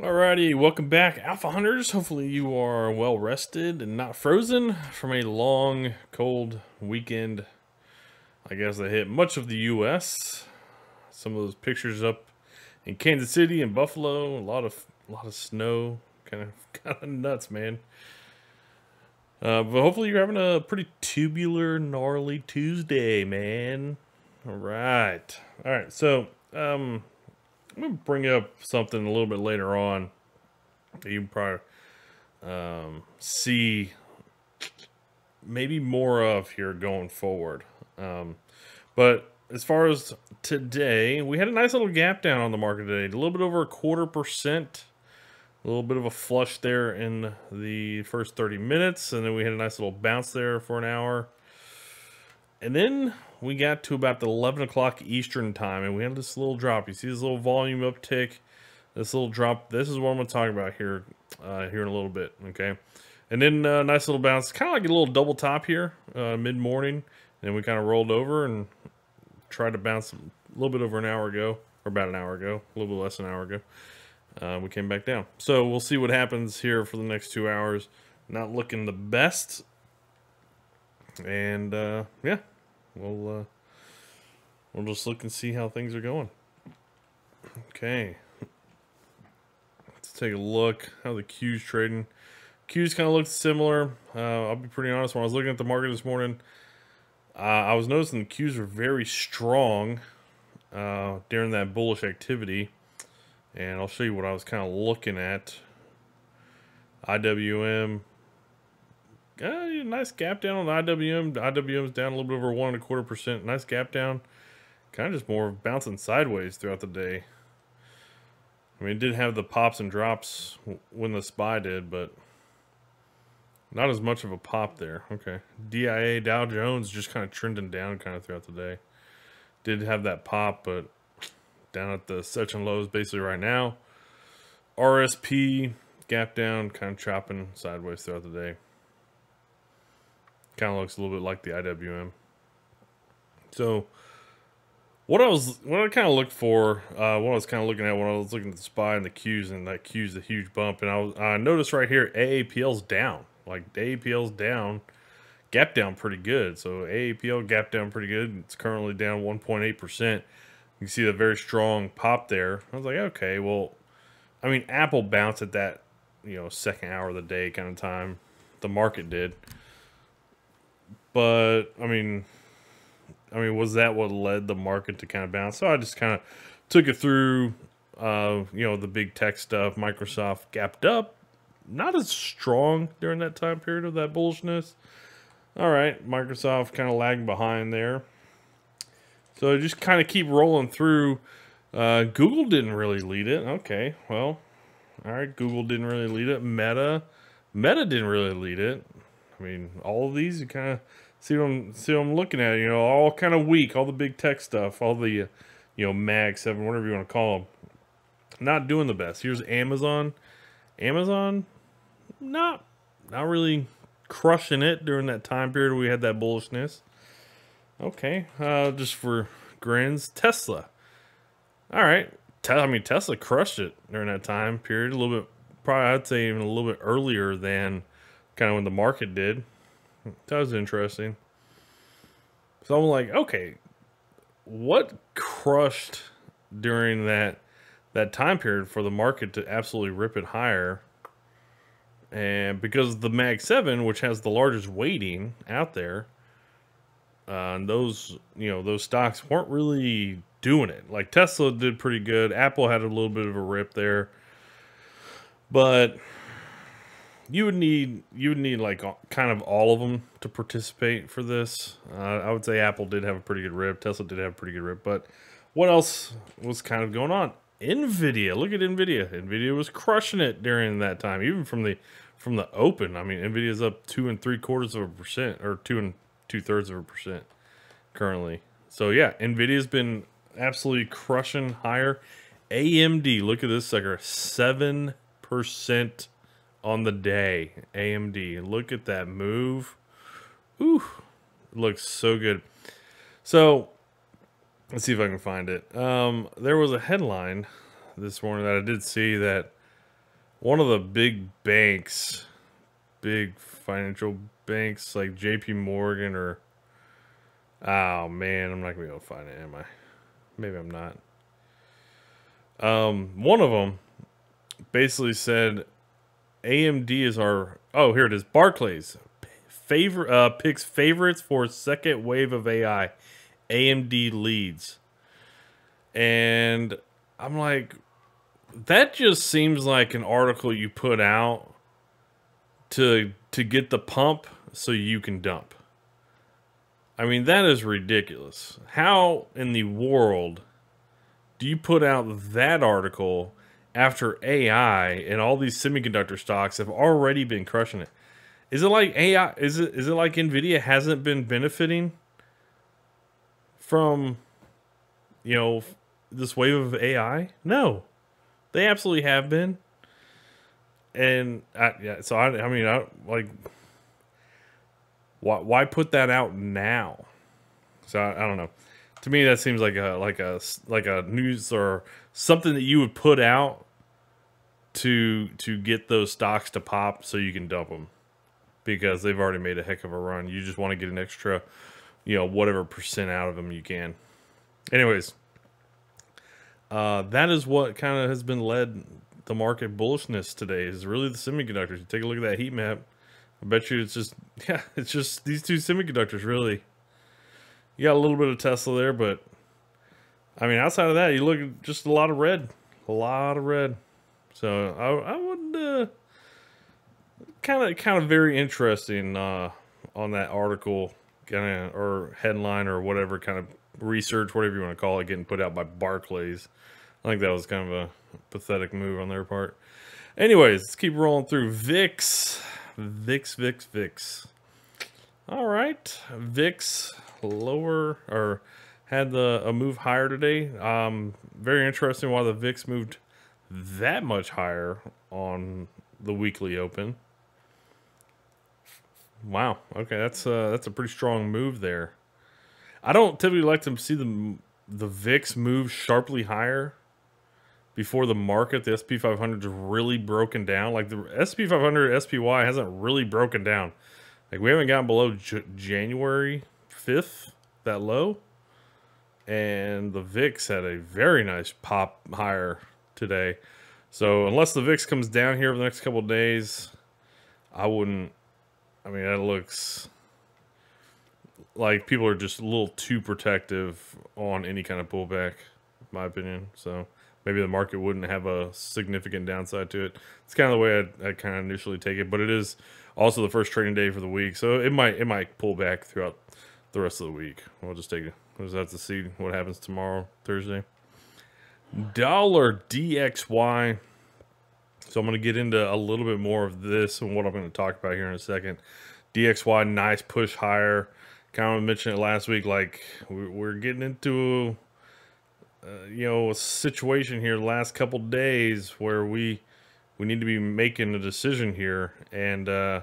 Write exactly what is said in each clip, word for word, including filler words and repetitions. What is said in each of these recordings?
Alrighty, welcome back, Alpha Hunters. Hopefully you are well rested and not frozen from a long, cold weekend. I guess that hit much of the U S Some of those pictures up in Kansas City and Buffalo, a lot of a lot of snow, kind of kind of nuts, man. Uh, but hopefully you're having a pretty tubular, gnarly Tuesday, man. All right, all right. So um. I'm gonna bring up something a little bit later on. You can probably um, see maybe more of here going forward. Um, but as far as today, we had a nice little gap down on the market today, a little bit over a quarter percent, a little bit of a flush there in the first thirty minutes. And then we had a nice little bounce there for an hour. And then we got to about the eleven o'clock Eastern time, and we had this little drop. You see this little volume uptick, this little drop. This is what I'm going to talk about here, uh, here in a little bit, okay? And then a uh, nice little bounce, kind of like a little double top here, uh, mid-morning. And then we kind of rolled over and tried to bounce a little bit over an hour ago, or about an hour ago, a little bit less than an hour ago. Uh, we came back down. So we'll see what happens here for the next two hours. Not looking the best. And, uh, yeah. We'll, uh, we'll just look and see how things are going. Okay. Let's take a look. How the Q's trading. Q's kind of looked similar. Uh, I'll be pretty honest. When I was looking at the market this morning, uh, I was noticing the Q's were very strong uh, during that bullish activity. And I'll show you what I was kind of looking at. I W M. Uh, nice gap down on the I W M. The I W M's down a little bit over one and a quarter percent. Nice gap down. Kind of just more bouncing sideways throughout the day. I mean, it did have the pops and drops when the S P Y did, but not as much of a pop there. Okay. D I A, Dow Jones just kind of trending down kind of throughout the day. Did have that pop, but down at the section lows basically right now. R S P, gap down, kind of chopping sideways throughout the day. Kind of looks a little bit like the I W M. So what I was, what I kind of looked for, uh, what I was kind of looking at when I was looking at the S P Y and the Qs, and that Q's a huge bump. And I, was, I noticed right here, A A P L's down. Like A A P L's down, gap down pretty good. So A A P L gap down pretty good. It's currently down one point eight percent. You can see the very strong pop there. I was like, okay, well, I mean, Apple bounced at that, you know, second hour of the day kind of time. The market did. But I mean, I mean, was that what led the market to kind of bounce? So I just kind of took it through, uh, you know, the big tech stuff. Microsoft gapped up, not as strong during that time period of that bullishness. All right, Microsoft kind of lagged behind there. So just kind of keep rolling through. Uh, Google didn't really lead it. Okay, well, all right, Google didn't really lead it. Meta, Meta didn't really lead it. I mean, all of these, you kind of see what I'm, see what I'm looking at, you know, all kind of weak, all the big tech stuff, all the, you know, Mag seven, whatever you want to call them, not doing the best. Here's Amazon. Amazon, not, not really crushing it during that time period where we had that bullishness. Okay, uh, just for grins, Tesla. All right, Te- I mean, Tesla crushed it during that time period, a little bit, probably I'd say even a little bit earlier than kind of when the market did. That was interesting. So I'm like, okay, what crushed during that that time period for the market to absolutely rip it higher? And because the Mag seven, which has the largest weighting out there, uh, and those, you know, those stocks weren't really doing it. Like Tesla did pretty good. Apple had a little bit of a rip there, but You would need you would need like kind of all of them to participate for this. Uh, I would say Apple did have a pretty good rip. Tesla did have a pretty good rip. But what else was kind of going on? Nvidia. Look at Nvidia. Nvidia was crushing it during that time, even from the from the open. I mean, Nvidia's up two and three quarters of a percent, or two and two thirds of a percent currently. So yeah, Nvidia's been absolutely crushing higher. A M D. Look at this sucker, seven percent. On the day. A M D, look at that move. Ooh, looks so good. So let's see if I can find it. Um, there was a headline this morning that I did see that one of the big banks, big financial banks like J P. Morgan or, oh man, I'm not gonna be able to find it, am I? Maybe I'm not. Um, one of them basically said A M D is our, oh, here it is. Barclays favor, uh, picks favorites for second wave of A I. A M D leads. And I'm like, that just seems like an article you put out to, to get the pump so you can dump. I mean, that is ridiculous. How in the world do you put out that article after A I and all these semiconductor stocks have already been crushing it? Is it like A I? Is it is it like Nvidia hasn't been benefiting from, you know, this wave of A I? No, they absolutely have been. And I, yeah, so I, I mean, I like why why put that out now? So I, I don't know. To me, that seems like a like a like a news or something that you would put out to to get those stocks to pop so you can dump them because they've already made a heck of a run. You just want to get an extra, you know, whatever percent out of them you can. Anyways, uh, that is what kind of has been led the market bullishness today is really the semiconductors. You take a look at that heat map. I bet you it's just yeah, it's just these two semiconductors really. You got a little bit of Tesla there, but I mean, outside of that, you look at just a lot of red, a lot of red. So I, I would kind of, kind of very interesting uh, on that article, kind of, or headline, or whatever kind of research, whatever you want to call it, getting put out by Barclays. I think that was kind of a pathetic move on their part. Anyways, let's keep rolling through VIX, VIX, VIX, VIX. All right, VIX. Lower or had the a move higher today. Um, very interesting why the VIX moved that much higher on the weekly open. Wow. Okay, that's uh that's a pretty strong move there. I don't typically like to see the the VIX move sharply higher before the market. The S and P five hundred's really broken down. Like the S and P five hundred, S P Y hasn't really broken down. Like we haven't gotten below J January. fifth, that low, and the VIX had a very nice pop higher today. So unless the VIX comes down here over the next couple of days, I wouldn't. I mean, that looks like people are just a little too protective on any kind of pullback, in my opinion. So maybe the market wouldn't have a significant downside to it. It's kind of the way I, I kind of initially take it, but it is also the first trading day for the week, so it might it might pull back throughout the rest of the week. We'll just take it. We'll just have to see what happens tomorrow, Thursday. Dollar D X Y. So I'm going to get into a little bit more of this and what I'm going to talk about here in a second. D X Y, nice push higher. Kind of mentioned it last week. Like we're getting into, uh, you know, a situation here the last couple days where we we need to be making a decision here and. Uh,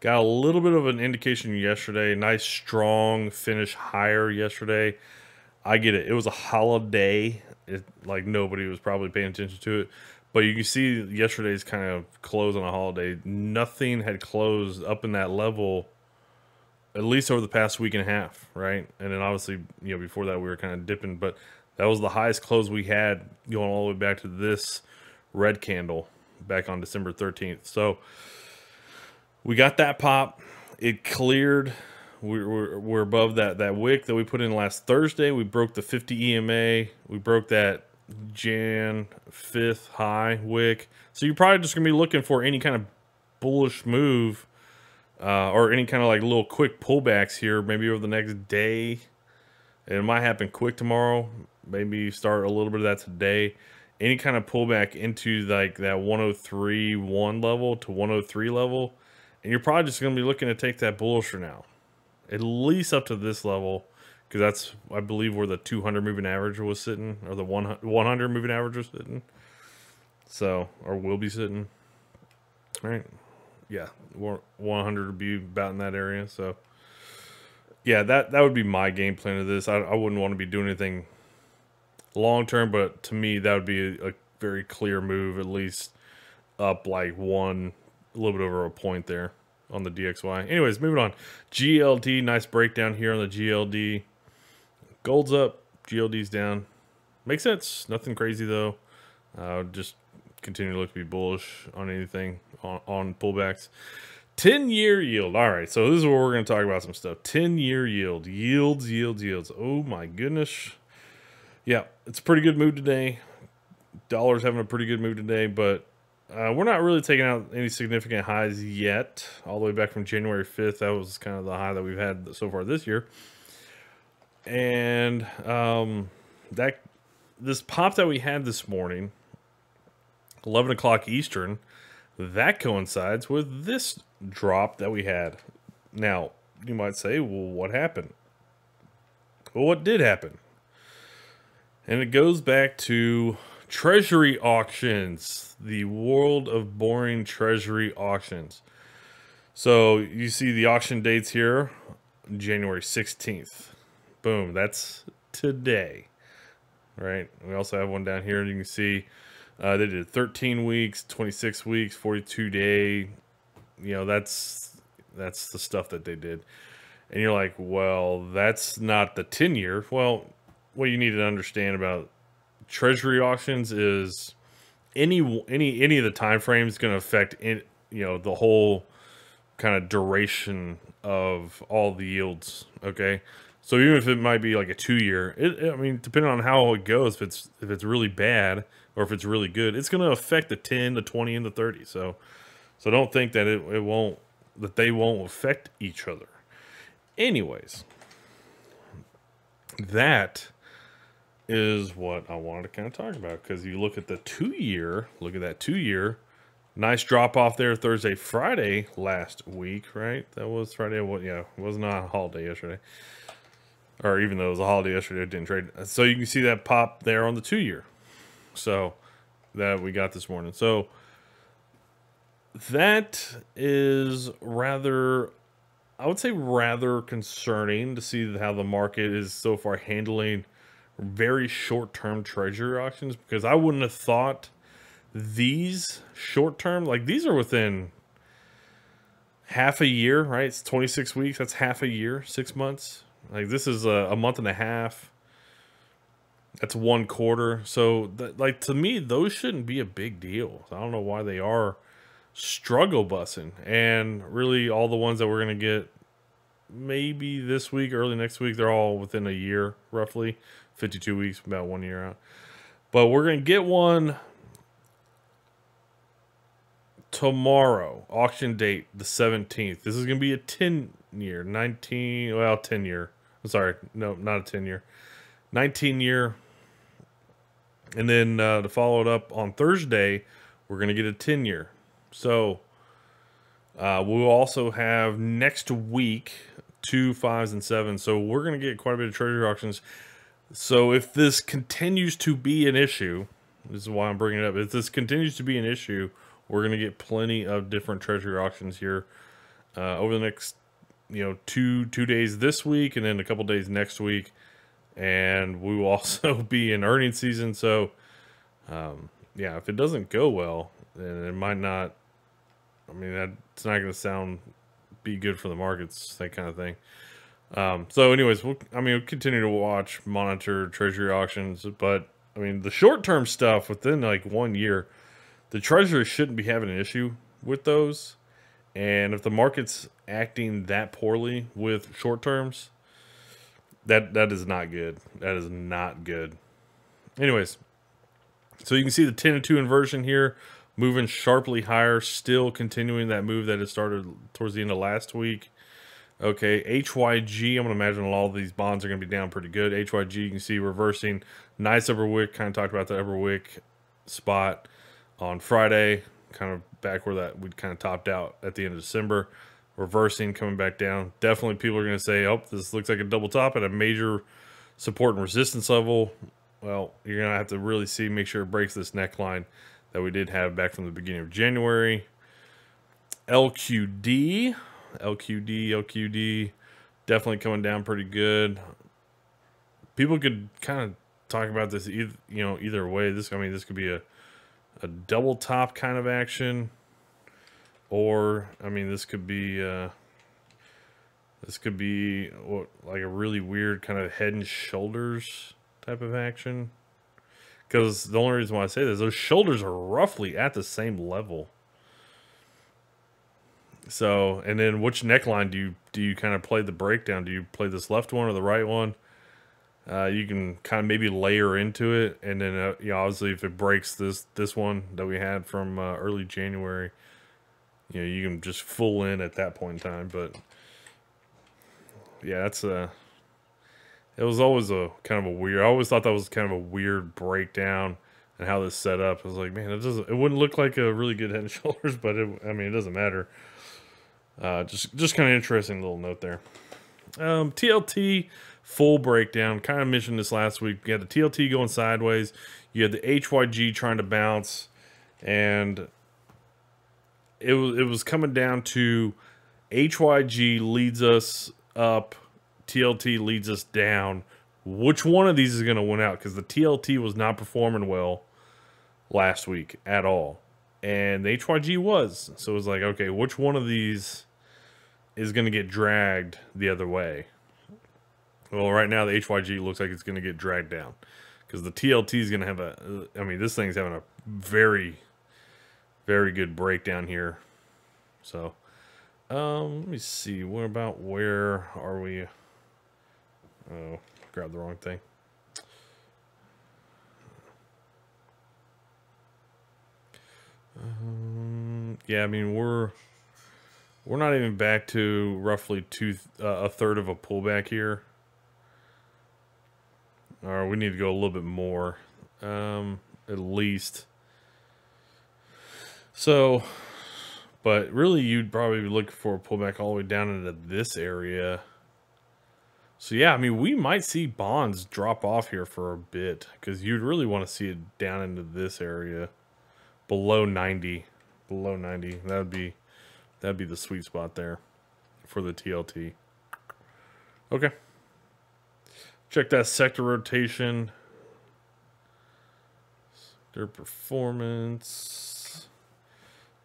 Got a little bit of an indication yesterday. Nice, strong finish higher yesterday. I get it. It was a holiday. It, like nobody was probably paying attention to it. But you can see yesterday's kind of close on a holiday. Nothing had closed up in that level, at least over the past week and a half, right? And then obviously, you know, before that we were kind of dipping. But that was the highest close we had going all the way back to this red candle back on December thirteenth. So we got that pop. It cleared. We're, we're, we're above that, that wick that we put in last Thursday. We broke the fifty E M A. We broke that January fifth high wick. So you're probably just going to be looking for any kind of bullish move uh, or any kind of like little quick pullbacks here maybe over the next day. It might happen quick tomorrow. Maybe start a little bit of that today. Any kind of pullback into like that one oh three point one level to one oh three level. And you're probably just going to be looking to take that bullish for now, at least up to this level, because that's, I believe, where the two hundred moving average was sitting, or the one hundred moving average was sitting, so, or will be sitting, right? Yeah, one hundred would be about in that area. So, yeah, that that would be my game plan of this. I, I wouldn't want to be doing anything long term, but to me, that would be a, a very clear move, at least up like one, a little bit over a point there on the D X Y. Anyways, moving on. G L D, nice breakdown here on the G L D. Gold's up, G L D's down. Makes sense. Nothing crazy though. Uh, just continue to look to be bullish on anything on, on pullbacks. ten year yield. All right, so this is where we're going to talk about some stuff. ten year yield. Yields, yields, yields. Oh my goodness. Yeah, it's a pretty good move today. Dollar's having a pretty good move today, but uh, we're not really taking out any significant highs yet. All the way back from January fifth, that was kind of the high that we've had so far this year. And um, that this pop that we had this morning, eleven o'clock Eastern, that coincides with this drop that we had. Now, you might say, well, what happened? Well, what did happen? And it goes back to Treasury auctions, the world of boring Treasury auctions. So you see the auction dates here, January sixteenth. Boom, that's today, right? We also have one down here, and you can see uh, they did thirteen weeks, twenty-six weeks, forty-two day. You know, that's that's the stuff that they did. And you're like, well, that's not the ten year. Well, what you need to understand about Treasury auctions is any any any of the time frame is going to affect in, you know, the whole kind of duration of all the yields. Okay, so even if it might be like a two year, it, I mean, depending on how it goes, if it's if it's really bad or if it's really good, it's going to affect the ten, the twenty, and the thirty. So, so don't think that it, it won't that they won't affect each other. Anyways, that is what I wanted to kind of talk about, because you look at the two year, look at that two year, nice drop off there Thursday, Friday last week, right? That was Friday. Well, yeah, it was not a holiday yesterday, or even though it was a holiday yesterday, I didn't trade. So you can see that pop there on the two year, so that we got this morning. So that is rather, I would say, rather concerning to see how the market is so far handling very short-term Treasury auctions, because I wouldn't have thought these short-term, like these are within half a year, right? It's twenty-six weeks. That's half a year, six months. Like this is a, a month and a half. That's one quarter. So that, like, to me, those shouldn't be a big deal. I don't know why they are struggle bussing. And really all the ones that we're going to get maybe this week, early next week, they're all within a year, roughly fifty-two weeks, about one year out. But we're going to get one tomorrow, auction date the seventeenth. This is going to be a ten year, nineteen, well, ten year. I'm sorry, no, not a ten year, nineteen year. And then uh, to follow it up on Thursday, we're going to get a ten year. So uh, we'll also have next week two fives and sevens. So we're going to get quite a bit of Treasury auctions. So if this continues to be an issue, this is why I'm bringing it up. If this continues to be an issue, we're going to get plenty of different Treasury auctions here uh, over the next, you know, two two days this week, and then a couple days next week. And we will also be in earnings season. So um, yeah, if it doesn't go well, then it might not. I mean, that's not going to sound be good for the markets, that kind of thing. Um, so anyways, we'll, I mean, we'll continue to watch, monitor Treasury auctions, but I mean, the short-term stuff within like one year, the Treasury shouldn't be having an issue with those. And if the market's acting that poorly with short terms, that, that is not good. That is not good. Anyways, so you can see the ten and two inversion here, moving sharply higher, still continuing that move that it started towards the end of last week. Okay, H Y G, I'm going to imagine all of these bonds are going to be down pretty good. H Y G, you can see reversing. Nice upper wick, kind of talked about the upper wick spot on Friday, kind of back where that we kind of topped out at the end of December. Reversing, coming back down. Definitely people are going to say, oh, this looks like a double top at a major support and resistance level. Well, you're going to have to really see, make sure it breaks this neckline that we did have back from the beginning of January. L Q D. L Q D, L Q D, definitely coming down pretty good. People could kind of talk about this either, you know, either way. This, I mean, this could be a, a double top kind of action, or I mean, this could be uh, this could be like a really weird kind of head and shoulders type of action. Because the only reason why I say this, those shoulders are roughly at the same level. So, and then which neckline do you do you kind of play the breakdown? Do you play this left one or the right one? Uh, you can kind of maybe layer into it, and then uh, you know, obviously if it breaks this this one that we had from uh, early January, you know, you can just full in at that point in time. But yeah, that's a. It was always a kind of a weird. I always thought that was kind of a weird breakdown and how this set up. I was like, man, it doesn't. It wouldn't look like a really good head and shoulders, but it, I mean, it doesn't matter. Uh, just just kind of interesting little note there. Um, T L T full breakdown. Kind of mentioned this last week. You had the T L T going sideways. You had the H Y G trying to bounce, and it was it was coming down to H Y G leads us up, T L T leads us down. Which one of these is going to win out? Because the T L T was not performing well last week at all, and the H Y G was. So it was like, okay, which one of these is going to get dragged the other way? Well, right now the H Y G looks like it's going to get dragged down, because the T L T is going to have a, I mean, this thing's having a very, very good breakdown here. So, um, let me see. What about, where are we? Oh, grabbed the wrong thing. Um, yeah, I mean, we're we're not even back to roughly two uh, a third of a pullback here. All right, we need to go a little bit more, um, at least. So, but really, you'd probably be looking for a pullback all the way down into this area. So yeah, I mean, we might see bonds drop off here for a bit, because you'd really want to see it down into this area. Below ninety, below ninety. That would be, that'd be the sweet spot there for the T L T. Okay. Check that sector rotation. Their performance.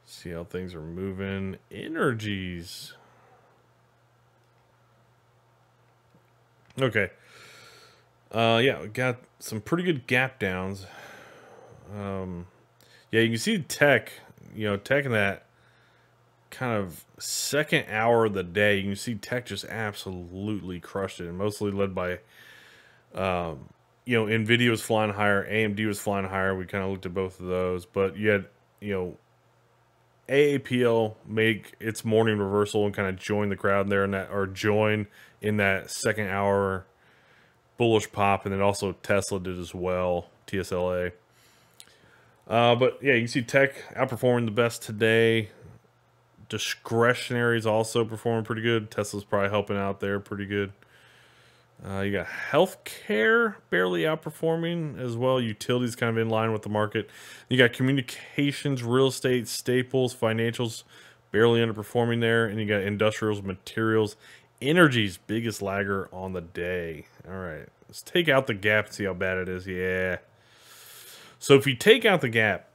See how things are moving. Energies. Okay. Uh, yeah, we got some pretty good gap downs. Um. Yeah, you can see tech, you know, tech in that kind of second hour of the day. You can see tech just absolutely crushed it, and mostly led by, um, you know, NVIDIA was flying higher, A M D was flying higher. We kind of looked at both of those, but you had, you know, A A P L make its morning reversal and kind of join the crowd there, and that, or join in that second hour bullish pop, and then also Tesla did as well, T S L A. Uh, but yeah, you can see tech outperforming the best today. Discretionaries also performing pretty good. Tesla's probably helping out there pretty good. Uh, you got healthcare barely outperforming as well. Utilities kind of in line with the market. You got communications, real estate, staples, financials barely underperforming there. And you got industrials, materials, energies, biggest lagger on the day. All right, let's take out the gap and see how bad it is. Yeah. So if you take out the gap,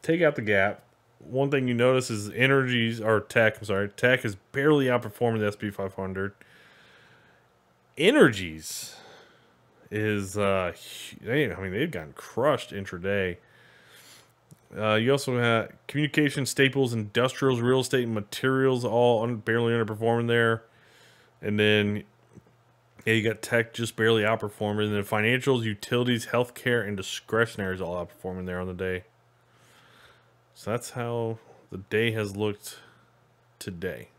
take out the gap, one thing you notice is energies, or tech, I'm sorry, tech is barely outperforming the S and P five hundred. Energies is, uh, they, I mean, they've gotten crushed intraday. Uh, you also have communication, staples, industrials, real estate, and materials all un barely underperforming there. And then, yeah, you got tech just barely outperforming, and then financials, utilities, healthcare, and discretionaries all outperforming there on the day. So that's how the day has looked today.